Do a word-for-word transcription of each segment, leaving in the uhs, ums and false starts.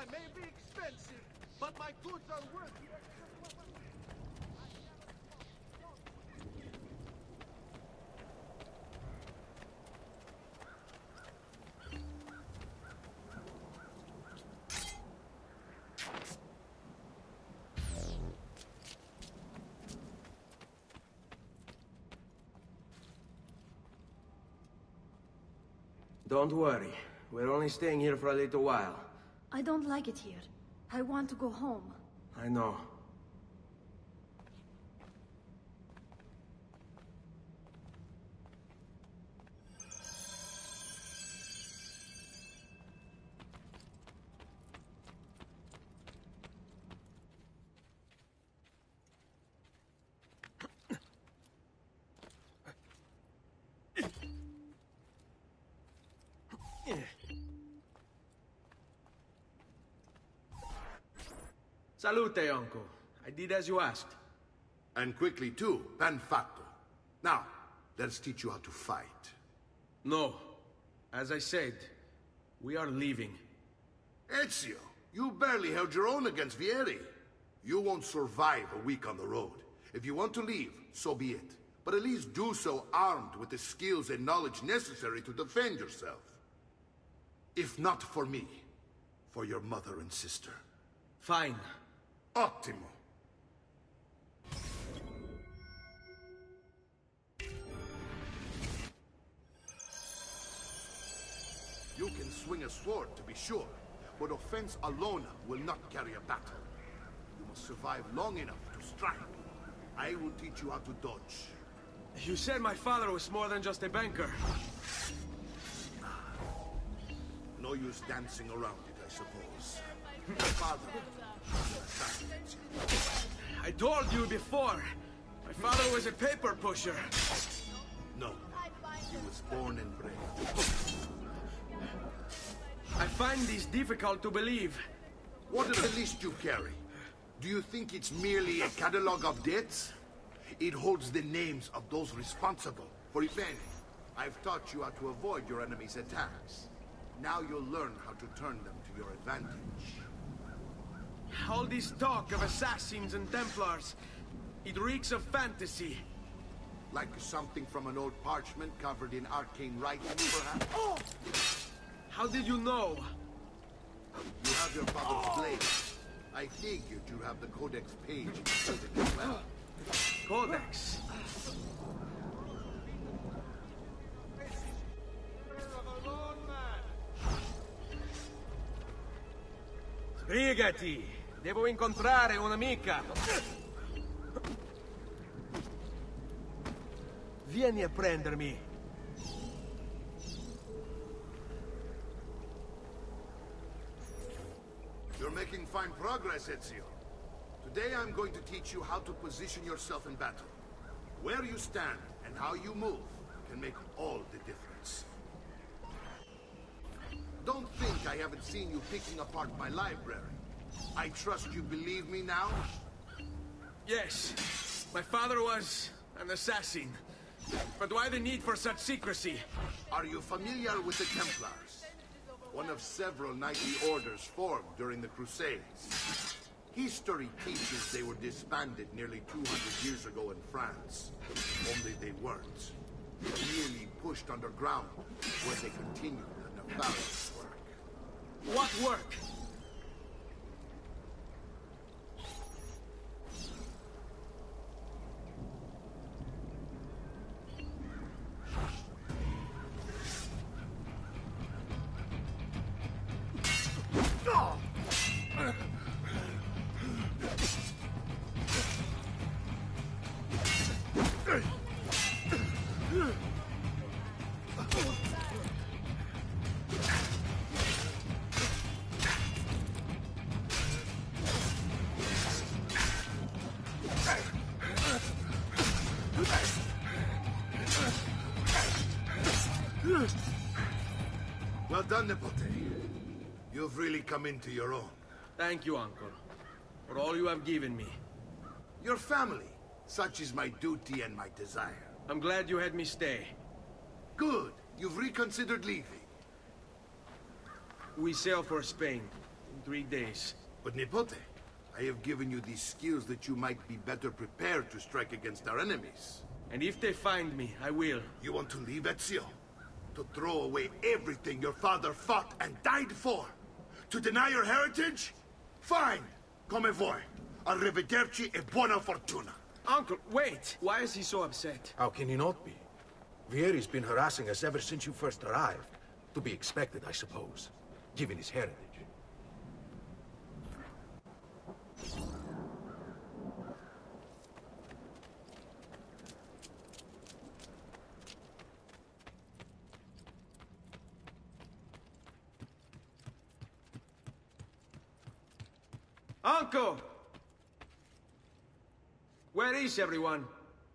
I may be expensive, but my goods are worth the extra money. Don't worry. We're only staying here for a little while. I don't like it here. I want to go home. I know. Salute, uncle. I did as you asked. And quickly, too. Ben fatto. Now, let's teach you how to fight. No. As I said, we are leaving. Ezio, you barely held your own against Vieri. You won't survive a week on the road. If you want to leave, so be it. But at least do so armed with the skills and knowledge necessary to defend yourself. If not for me, for your mother and sister. Fine. Ottimo. You can swing a sword, to be sure, but offense alone will not carry a battle. You must survive long enough to strike. I will teach you how to dodge. You said my father was more than just a banker. No use dancing around it, I suppose. My father. I told you before, my father was a paper pusher. No, he was born and bred. I find this difficult to believe. What is the list you carry? Do you think it's merely a catalogue of debts? It holds the names of those responsible for it. I've taught you how to avoid your enemy's attacks. Now you'll learn how to turn them to your advantage. All this talk of assassins and Templars, it reeks of fantasy. Like something from an old parchment covered in arcane writing, perhaps? Oh! How did you know? You have your father's oh. blade. I figured you have the Codex page as well. Codex? Sbrigati! Devo incontrare un'amica! Vieni a prendermi! You're making fine progress, Ezio. Today I'm going to teach you how to position yourself in battle. Where you stand and how you move can make all the difference. Don't think I haven't seen you picking apart my library. I trust you believe me now? Yes. My father was an assassin. But why the need for such secrecy? Are you familiar with the Templars? One of several knightly orders formed during the Crusades. History teaches they were disbanded nearly two hundred years ago in France. Only they weren't. Really pushed underground where they continued the nefarious work. What work? Well done, Nepote. You've really come into your own. Thank you, uncle, for all you have given me. Your family. Such is my duty and my desire. I'm glad you had me stay. Good. You've reconsidered leaving. We sail for Spain. three days. But Nipote, I have given you these skills that you might be better prepared to strike against our enemies. And if they find me, I will. You want to leave, Ezio? To throw away everything your father fought and died for? To deny your heritage? Fine! Come voi. Arrivederci e buona fortuna. Uncle, wait! Why is he so upset? How can he not be? Vieri's been harassing us ever since you first arrived. To be expected, I suppose, given his heritage. Uncle! Where is everyone?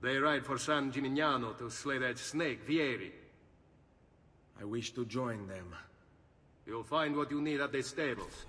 They ride for San Gimignano to slay that snake, Vieri. I wish to join them. You'll find what you need at the stables.